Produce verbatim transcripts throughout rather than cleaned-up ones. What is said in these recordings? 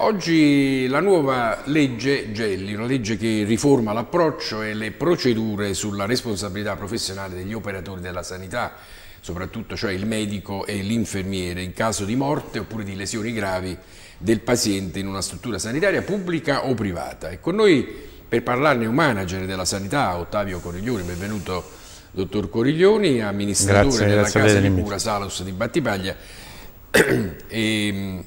oggi la nuova legge Gelli, una legge che riforma l'approccio e le procedure sulla responsabilità professionale degli operatori della sanità, soprattutto cioè il medico e l'infermiere, in caso di morte oppure di lesioni gravi del paziente in una struttura sanitaria pubblica o privata. E con noi per parlarne un manager della sanità, Ottavio Coriglioni. Benvenuto, dottor Coriglioni, amministratore grazie, della grazie casa di cura Salus di Battipaglia. e,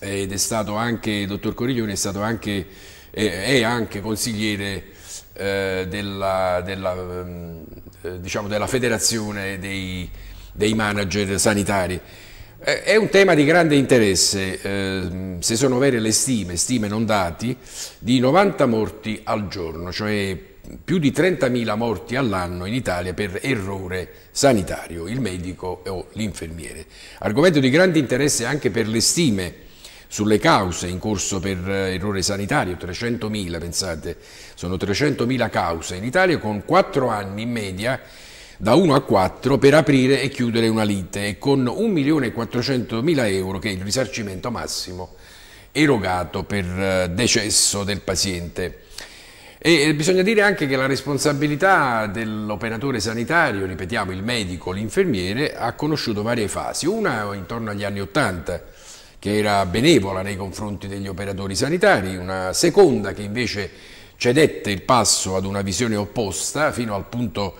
ed è stato anche, dottor Coriglioni, è stato anche, è anche consigliere eh, della, della, eh, diciamo della federazione dei, dei manager sanitari. È un tema di grande interesse, eh, se sono vere le stime, stime non dati, di novanta morti al giorno, cioè più di trentamila morti all'anno in Italia per errore sanitario, il medico o l'infermiere. Argomento di grande interesse anche per le stime sulle cause in corso per errore sanitario, trecentomila, pensate, sono trecentomila cause in Italia con quattro anni in media da uno a quattro per aprire e chiudere una lite, e con un milione e quattrocentomila euro che è il risarcimento massimo erogato per decesso del paziente. E bisogna dire anche che la responsabilità dell'operatore sanitario, ripetiamo il medico, l'infermiere, ha conosciuto varie fasi, una intorno agli anni ottanta che era benevola nei confronti degli operatori sanitari, una seconda che invece cedette il passo ad una visione opposta fino al punto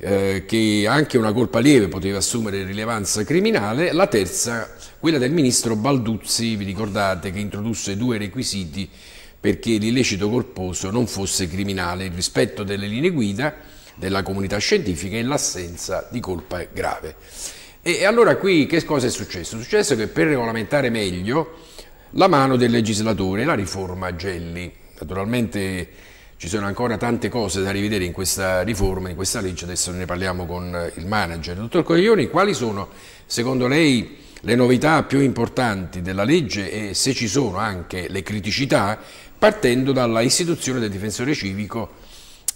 Eh, che anche una colpa lieve poteva assumere rilevanza criminale. La terza, quella del ministro Balduzzi, vi ricordate, che introdusse due requisiti perché l'illecito corposo non fosse criminale: il rispetto delle linee guida della comunità scientifica e l'assenza di colpa grave. E, e allora qui che cosa è successo? È successo che, per regolamentare meglio la mano del legislatore, la riforma Gelli, naturalmente ci sono ancora tante cose da rivedere in questa riforma, in questa legge, adesso ne parliamo con il manager. Dottor Coriglioni, quali sono secondo lei le novità più importanti della legge e se ci sono anche le criticità, partendo dalla istituzione del difensore civico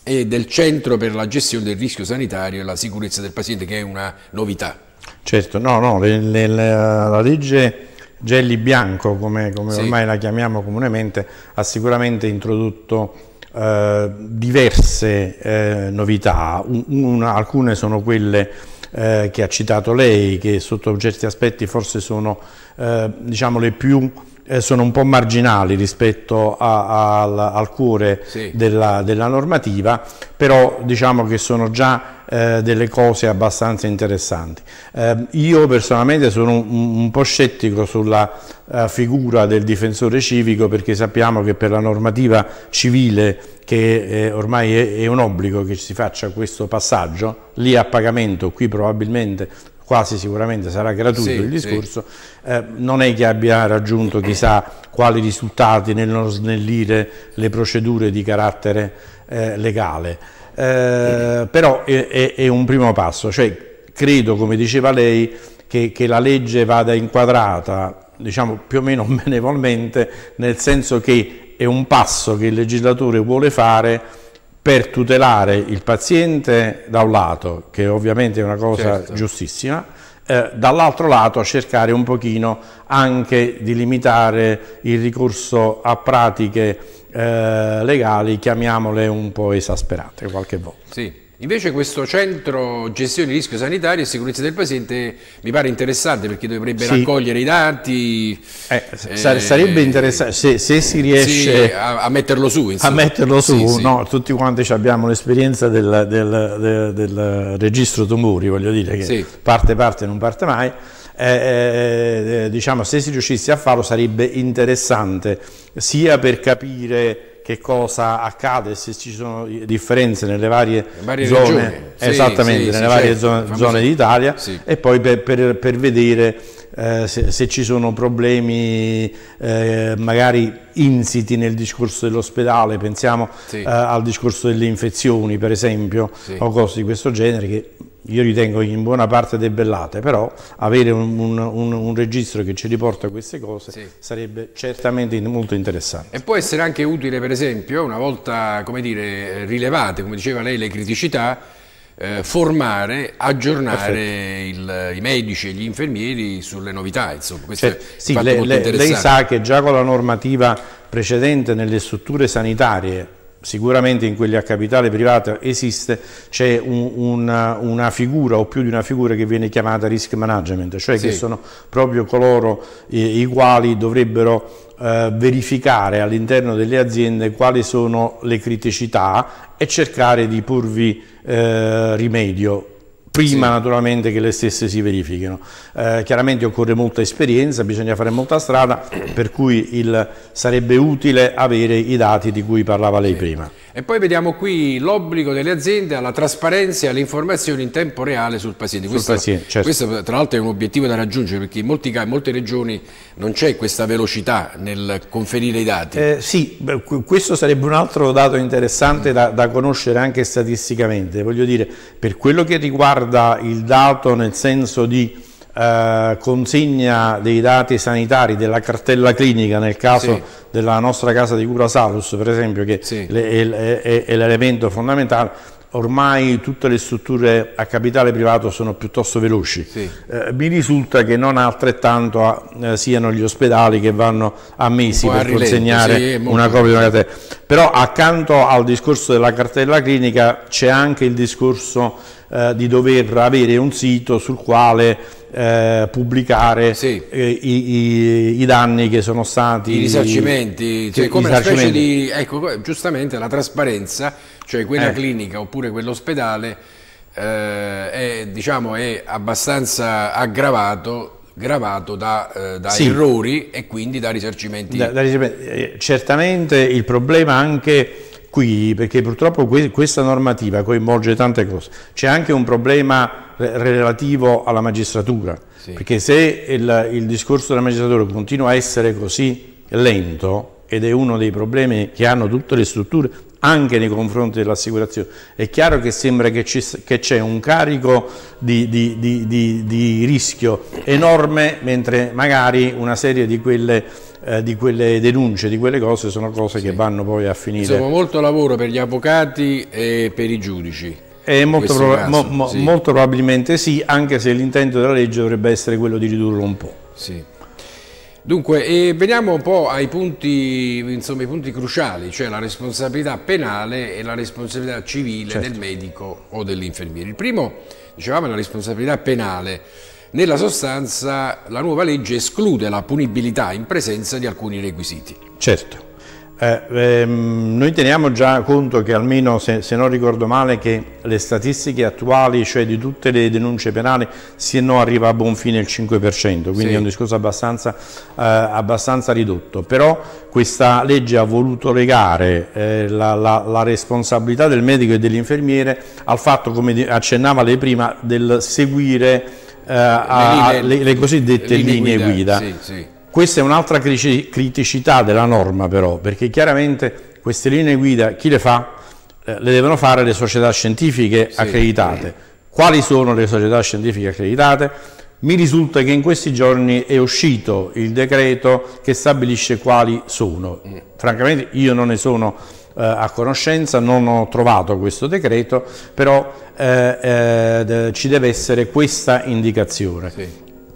e del centro per la gestione del rischio sanitario e la sicurezza del paziente, che è una novità? Certo, no, no, le, le, la, la legge Gelli-Bianco, come, come sì. ormai la chiamiamo comunemente, ha sicuramente introdotto Eh, diverse eh, novità. Un, una, alcune sono quelle eh, che ha citato lei, che sotto certi aspetti forse sono eh, diciamo le più eh, sono un po' marginali rispetto a, a, al, al cuore sì. della, della normativa, però diciamo che sono già eh, delle cose abbastanza interessanti. Eh, io personalmente sono un, un po' scettico sulla figura del difensore civico, perché sappiamo che per la normativa civile, che è, ormai è, è un obbligo che si faccia questo passaggio, lì a pagamento, qui probabilmente quasi sicuramente sarà gratuito sì, il discorso, sì. eh, non è che abbia raggiunto chissà quali risultati nel non snellire le procedure di carattere eh, legale, eh, sì. però è, è, è un primo passo, cioè credo, come diceva lei, che, che la legge vada inquadrata diciamo più o meno benevolmente, nel senso che è un passo che il legislatore vuole fare per tutelare il paziente da un lato, che ovviamente è una cosa certo. giustissima, eh, dall'altro lato cercare un pochino anche di limitare il ricorso a pratiche eh, legali, chiamiamole un po' esasperate qualche volta. Sì. Invece questo centro gestione di rischio sanitario e sicurezza del paziente mi pare interessante, perché dovrebbe sì. raccogliere i dati. Eh, eh, sarebbe interessante se, se si riesce sì, a, a metterlo su. Insomma. A metterlo su, sì, sì. No, tutti quanti abbiamo l'esperienza del, del, del, del registro tumori, voglio dire, che sì. parte parte non parte mai. Eh, eh, diciamo, se si riuscisse a farlo sarebbe interessante, sia per capire che cosa accade, se ci sono differenze nelle varie, varie zone, sì, esattamente, sì, nelle sì, varie certo. zone d'Italia, sì. e poi per, per, per vedere eh, se, se ci sono problemi eh, magari insiti nel discorso dell'ospedale, pensiamo sì. eh, al discorso delle infezioni per esempio, sì. o cose di questo genere che io ritengo in buona parte debellate, però avere un, un, un, un registro che ci riporta queste cose sì. sarebbe certamente molto interessante. E può essere anche utile, per esempio, una volta, come dire, rilevate, come diceva lei, le criticità, eh, formare, aggiornare il, i medici e gli infermieri sulle novità. Insomma, questo cioè, è sì, fatto le, molto interessante. Lei sa che già con la normativa precedente nelle strutture sanitarie, sicuramente in quelli a capitale privato esiste, c'è un, una, una figura o più di una figura che viene chiamata risk management, cioè sì. che sono proprio coloro i, i quali dovrebbero eh, verificare all'interno delle aziende quali sono le criticità e cercare di porvi eh, rimedio. Prima sì. naturalmente che le stesse si verifichino. Eh, chiaramente occorre molta esperienza, bisogna fare molta strada, per cui il, sarebbe utile avere i dati di cui parlava lei sì. prima. E poi vediamo qui l'obbligo delle aziende alla trasparenza e alle informazioni in tempo reale sul paziente. Sul questo, paziente certo. questo tra l'altro è un obiettivo da raggiungere, perché in, molti, in molte regioni non c'è questa velocità nel conferire i dati. Eh, sì, questo sarebbe un altro dato interessante da, da conoscere anche statisticamente. Voglio dire, per quello che riguarda il dato nel senso di eh, consegna dei dati sanitari della cartella clinica nel caso sì. della nostra casa di cura Salus, per esempio, che sì. è, è, è l'elemento fondamentale. Ormai tutte le strutture a capitale privato sono piuttosto veloci, sì. eh, mi risulta che non altrettanto a, eh, siano gli ospedali, che vanno a mesi per rilento, consegnare sì, una copia di una cartella. Però accanto al discorso della cartella clinica c'è anche il discorso eh, di dover avere un sito sul quale eh, pubblicare sì. eh, i, i, i danni che sono stati, i risarcimenti, i, cioè, come una specie di, ecco, giustamente la trasparenza, cioè quella eh. clinica oppure quell'ospedale eh, è, diciamo, è abbastanza aggravato gravato da, eh, da sì. errori e quindi da risarcimenti. Da, da risarcimenti. Eh, certamente il problema anche qui, perché purtroppo que questa normativa coinvolge tante cose, c'è anche un problema re relativo alla magistratura, sì. perché se il, il discorso della magistratura continua a essere così lento, ed è uno dei problemi che hanno tutte le strutture, anche nei confronti dell'assicurazione. È chiaro che sembra che c'è un carico di, di, di, di, di rischio enorme, mentre magari una serie di quelle, eh, di quelle denunce, di quelle cose, sono cose sì. che vanno poi a finire. Insomma, molto lavoro per gli avvocati e per i giudici. Eh, molto, proba mo mo sì. molto probabilmente sì, anche se l'intento della legge dovrebbe essere quello di ridurlo un po'. Sì. Dunque, e veniamo un po' ai punti, insomma, i punti cruciali, cioè la responsabilità penale e la responsabilità civile certo. del medico o dell'infermiere. Il primo, dicevamo, è la responsabilità penale. Nella sostanza la nuova legge esclude la punibilità in presenza di alcuni requisiti. Certo. Eh, ehm, noi teniamo già conto che, almeno se, se non ricordo male, che le statistiche attuali, cioè di tutte le denunce penali, se no arriva a buon fine il cinque per cento, quindi sì. è un discorso abbastanza, eh, abbastanza ridotto. Però questa legge ha voluto legare eh, la, la, la responsabilità del medico e dell'infermiere al fatto, come accennava lei prima, del seguire eh, a, le, linee, le, le cosiddette linee, linee guida. guida. Sì, sì. Questa è un'altra criticità della norma, però, perché chiaramente queste linee guida chi le fa? Le devono fare le società scientifiche sì. accreditate. Quali sono le società scientifiche accreditate? Mi risulta che in questi giorni è uscito il decreto che stabilisce quali sono. Francamente io non ne sono eh, a conoscenza, non ho trovato questo decreto, però eh, eh, ci deve essere questa indicazione. Sì.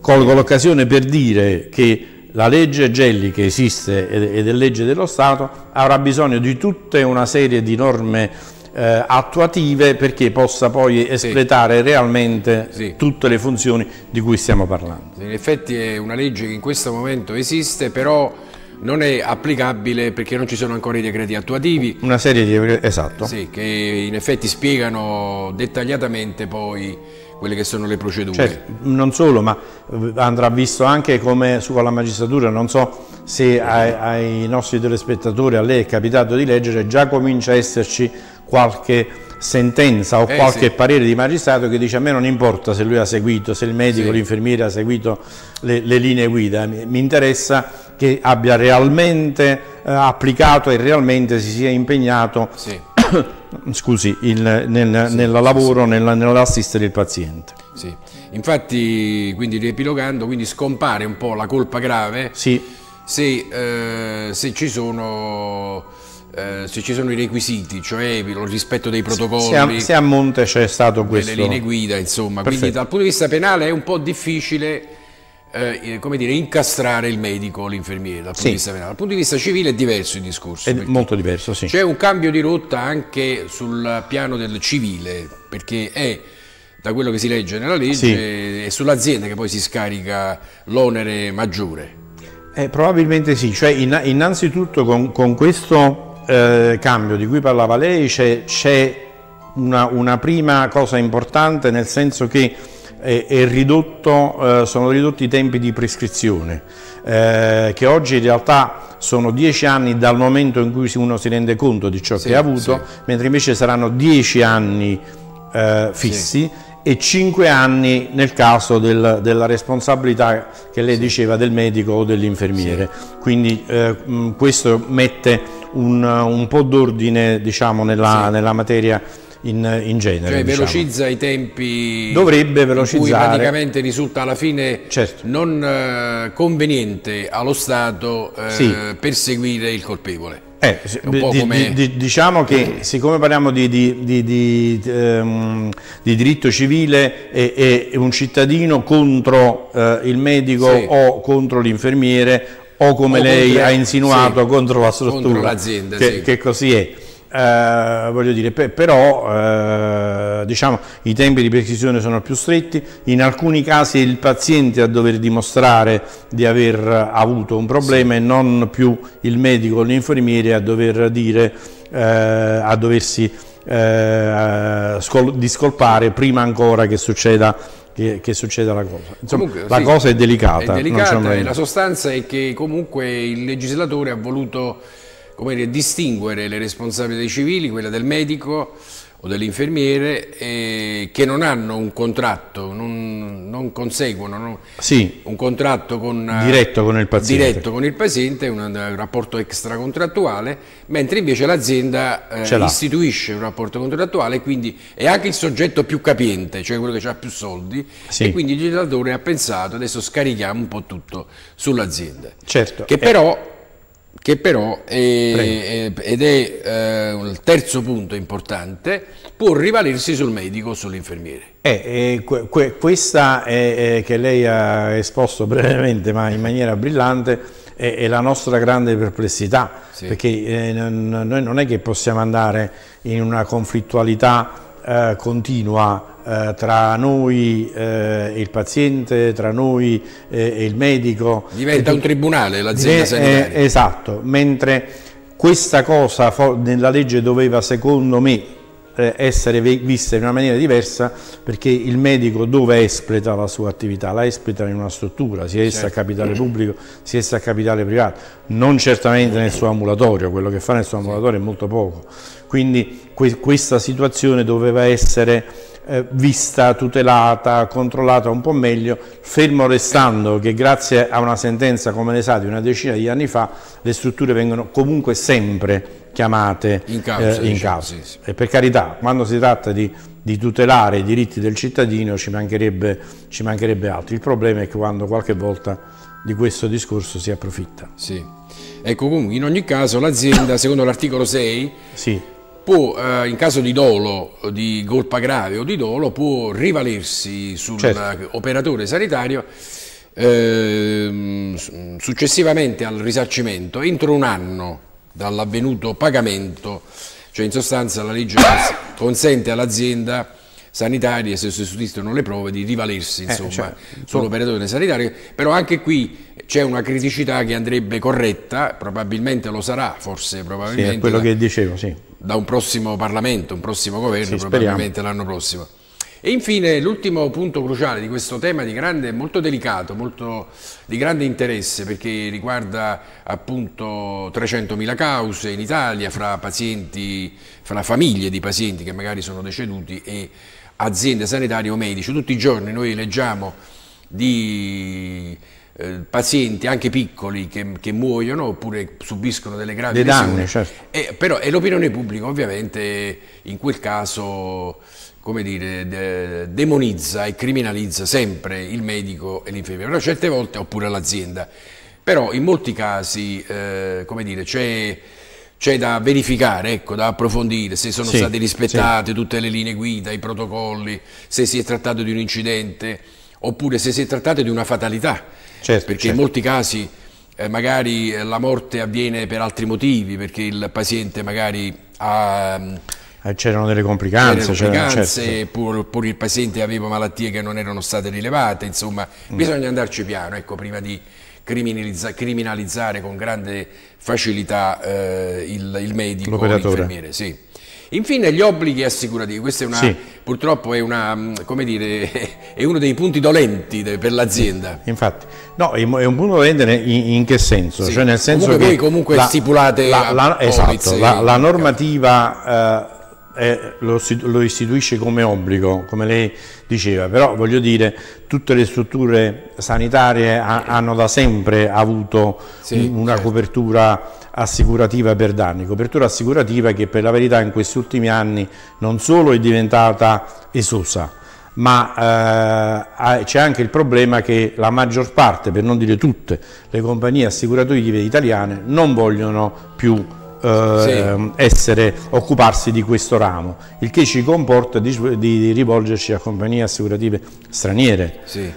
Colgo l'occasione per dire che la legge Gelli, che esiste ed è legge dello Stato, avrà bisogno di tutta una serie di norme eh, attuative, perché possa poi espletare sì. realmente sì. tutte le funzioni di cui stiamo parlando. In effetti è una legge che in questo momento esiste, però non è applicabile perché non ci sono ancora i decreti attuativi. Una serie di decreti, esatto. Sì, che in effetti spiegano dettagliatamente poi quelle che sono le procedure. Certo, non solo, ma andrà visto anche come sulla magistratura. Non so se ai, ai nostri telespettatori, a lei è capitato di leggere, già comincia a esserci qualche sentenza o eh, qualche sì. parere di magistrato che dice: a me non importa se lui ha seguito, se il medico, sì. l'infermiere ha seguito le, le linee guida, mi, mi interessa che abbia realmente eh, applicato e realmente si sia impegnato sì. scusi, il, nel, sì, nel lavoro, sì. nel, nell'assistere il paziente. Sì. Infatti, quindi riepilogando, quindi scompare un po' la colpa grave sì. se, eh, se ci sono eh, se ci sono i requisiti, cioè il rispetto dei protocolli. Se a, se a monte c'è stato questo. Delle linee guida, insomma. Perfetto. Quindi dal punto di vista penale è un po' difficile, eh, come dire, incastrare il medico o l'infermiere dal punto sì. di vista penale. Dal punto di vista civile è diverso il discorso. È molto diverso, sì. C'è un cambio di rotta anche sul piano del civile, perché è... da quello che si legge nella legge, sì. è sull'azienda che poi si scarica l'onere maggiore. Eh, probabilmente sì, cioè innanzitutto con, con questo eh, cambio di cui parlava lei c'è una, una prima cosa importante, nel senso che è, è ridotto, eh, sono ridotti i tempi di prescrizione, eh, che oggi in realtà sono dieci anni dal momento in cui uno si rende conto di ciò sì, che ha avuto, sì. mentre invece saranno dieci anni eh, fissi, sì. e cinque anni nel caso del, della responsabilità che lei sì. diceva del medico o dell'infermiere. Sì. Quindi eh, mh, questo mette un, un po' d'ordine, diciamo, nella, sì. nella materia in, in genere. Cioè diciamo. velocizza i tempi. Dovrebbe velocizzare. In cui praticamente risulta alla fine certo. non eh, conveniente allo Stato eh, sì. perseguire il colpevole. Eh, un po' di, di, diciamo che siccome parliamo di, di, di, di, ehm, di diritto civile e, e un cittadino contro eh, il medico sì. o contro l'infermiere o come o lei contro, ha insinuato sì. contro la struttura contro che, sì. che così è. Eh, voglio dire, però eh, diciamo, i tempi di prescrizione sono più stretti, in alcuni casi è il paziente a dover dimostrare di aver avuto un problema sì. e non più il medico o l'infermiere a dover dire, eh, a doversi eh, discolpare prima ancora che succeda, che, che succeda la cosa. Insomma, comunque, la sì, cosa è delicata. È delicata e la sostanza è che comunque il legislatore ha voluto, come dire, distinguere le responsabilità civili, quella del medico o dell'infermiere, eh, che non hanno un contratto, non, non conseguono non, sì, un contratto con, diretto con il paziente, diretto con il paziente un, un rapporto extracontrattuale, mentre invece l'azienda eh, istituisce un rapporto contrattuale, quindi è anche il soggetto più capiente, cioè quello che ha più soldi, sì. e quindi il legislatore ha pensato adesso scarichiamo un po' tutto sull'azienda, certo. che però... che però, è, ed è eh, il terzo punto importante, può rivalersi sul medico o sull'infermiere. Eh, eh, que, que, questa è, eh, che lei ha esposto brevemente ma in maniera brillante è, è la nostra grande perplessità, sì. perché eh, noi non è che possiamo andare in una conflittualità eh, continua Eh, tra noi e eh, il paziente, tra noi eh, e il medico. Diventa un tribunale l'azienda eh, sanitaria. Eh, esatto, mentre questa cosa nella legge doveva, secondo me, eh, essere vista in una maniera diversa, perché il medico dove espleta la sua attività? La espleta in una struttura, sia essa certo. a capitale pubblico, sia essa a capitale privato, non certamente nel suo ambulatorio, quello che fa nel suo ambulatorio sì. è molto poco. Quindi que questa situazione doveva essere vista, tutelata, controllata un po' meglio, fermo restando che grazie a una sentenza, come ne sa, di una decina di anni fa, le strutture vengono comunque sempre chiamate in causa. Eh, in causa. Sì, sì. E per carità, quando si tratta di, di tutelare i diritti del cittadino ci mancherebbe, ci mancherebbe altro. Il problema è che quando qualche volta di questo discorso si approfitta. Sì. Ecco, comunque in ogni caso l'azienda, secondo l'articolo sei, sì. può, eh, in caso di dolo, di colpa grave o di dolo, può rivalersi sull'operatore certo. sanitario eh, successivamente al risarcimento entro un anno dall'avvenuto pagamento, cioè in sostanza la legge consente all'azienda sanitaria, se sussistono le prove, di rivalersi insomma eh, cioè, sull'operatore sanitario, però anche qui c'è una criticità che andrebbe corretta, probabilmente lo sarà, forse probabilmente sì, è quello da, che dicevo, sì. da un prossimo Parlamento, un prossimo governo, sì, probabilmente l'anno prossimo. E infine l'ultimo punto cruciale di questo tema di grande, molto delicato, molto di grande interesse, perché riguarda appunto trecentomila cause in Italia fra pazienti, fra famiglie di pazienti che magari sono deceduti e aziende sanitarie o medici. Tutti i giorni noi leggiamo di eh, pazienti anche piccoli che, che muoiono oppure subiscono delle gravi lesioni. Danni, certo. e, però, e l'opinione pubblica ovviamente in quel caso, come dire, de, demonizza e criminalizza sempre il medico e l'infermiere, però certe volte oppure l'azienda. Però in molti casi eh, come dire, c'è Cioè da verificare, ecco, da approfondire se sono sì, state rispettate sì. tutte le linee guida, i protocolli, se si è trattato di un incidente oppure se si è trattato di una fatalità, certo, perché certo. in molti casi eh, magari la morte avviene per altri motivi, perché il paziente magari ha... C'erano delle complicanze, complicanze certo. pur, pur il paziente aveva malattie che non erano state rilevate, insomma mm. bisogna andarci piano, ecco, prima di criminalizza, criminalizzare con grande facilità eh, il, il medico, l'infermiere. Sì. Infine gli obblighi assicurativi, questo è una, sì. purtroppo è, una, come dire, è uno dei punti dolenti per l'azienda. Infatti, no, è un punto dolente in, in che senso? Sì. Cioè nel senso comunque che voi comunque la, stipulate la, la, esatto, la, la normativa... Eh, Eh, lo, lo istituisce come obbligo, come lei diceva, però voglio dire tutte le strutture sanitarie ha, hanno da sempre avuto sì, una certo. copertura assicurativa per danni, copertura assicurativa che per la verità in questi ultimi anni non solo è diventata esosa, ma eh, c'è anche il problema che la maggior parte, per non dire tutte, le compagnie assicurative italiane non vogliono più Eh, sì. essere, occuparsi di questo ramo, il che ci comporta di, di rivolgerci a compagnie assicurative straniere. Sì.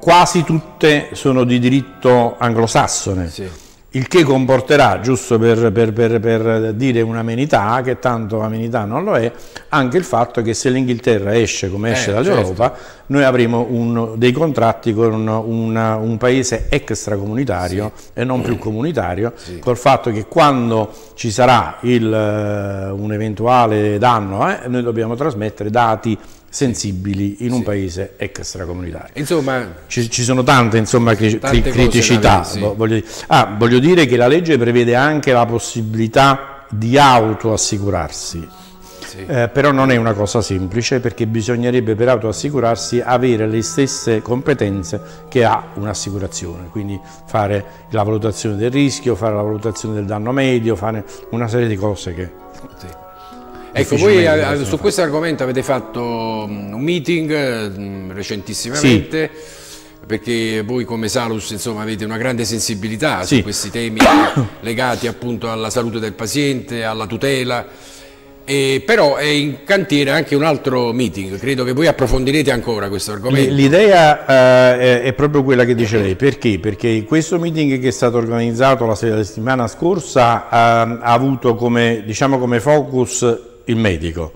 Quasi tutte sono di diritto anglosassone, sì. il che comporterà, giusto per, per, per, per dire un'amenità, che tanto amenità non lo è, anche il fatto che se l'Inghilterra esce come esce eh, dall'Europa, certo. noi avremo un, dei contratti con una, un paese extracomunitario sì. e non più comunitario, sì. col fatto che quando ci sarà il, un eventuale danno, eh, noi dobbiamo trasmettere dati sensibili in un sì. paese extracomunitario. Insomma, ci, ci sono tante, insomma, cri tante criticità. Avevi, sì. voglio, dire. Ah, voglio dire che la legge prevede anche la possibilità di autoassicurarsi, sì. eh, però non è una cosa semplice, perché bisognerebbe per autoassicurarsi avere le stesse competenze che ha un'assicurazione, quindi fare la valutazione del rischio, fare la valutazione del danno medio, fare una serie di cose che... Sì. Ecco, voi su questo argomento avete fatto un meeting recentissimamente, sì. perché voi come Salus, insomma, avete una grande sensibilità sì. su questi temi legati appunto alla salute del paziente, alla tutela, e però è in cantiere anche un altro meeting, credo che voi approfondirete ancora questo argomento. L'idea eh, è proprio quella che dice lei, perché? Perché questo meeting che è stato organizzato la settimana scorsa eh, ha avuto come, diciamo, come focus il medico.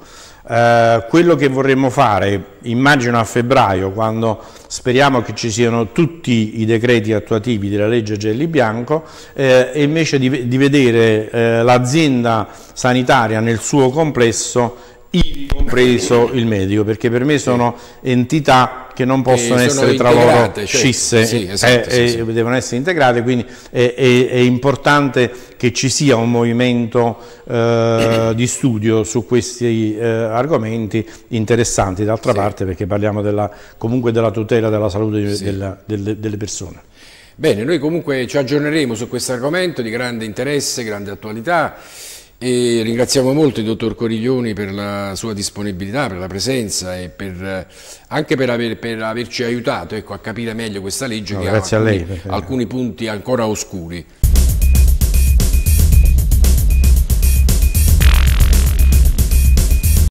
Eh, quello che vorremmo fare, immagino a febbraio, quando speriamo che ci siano tutti i decreti attuativi della legge Gelli-Bianco, eh, e invece di, di vedere eh, l'azienda sanitaria nel suo complesso, ivi compreso il medico, perché per me sono sì. entità che non possono essere tra loro scisse, cioè, sì, esatto, eh, sì, eh, sì. devono essere integrate, quindi è, è, è importante che ci sia un movimento eh, di studio su questi eh, argomenti interessanti, d'altra sì. parte, perché parliamo della, comunque della tutela della salute sì. della, delle, delle persone. Bene, noi comunque ci aggiorneremo su questo argomento di grande interesse, grande attualità. E ringraziamo molto il dottor Coriglioni per la sua disponibilità, per la presenza e per, anche per, aver, per averci aiutato, ecco, a capire meglio questa legge, no, che ha alcuni, alcuni punti ancora oscuri.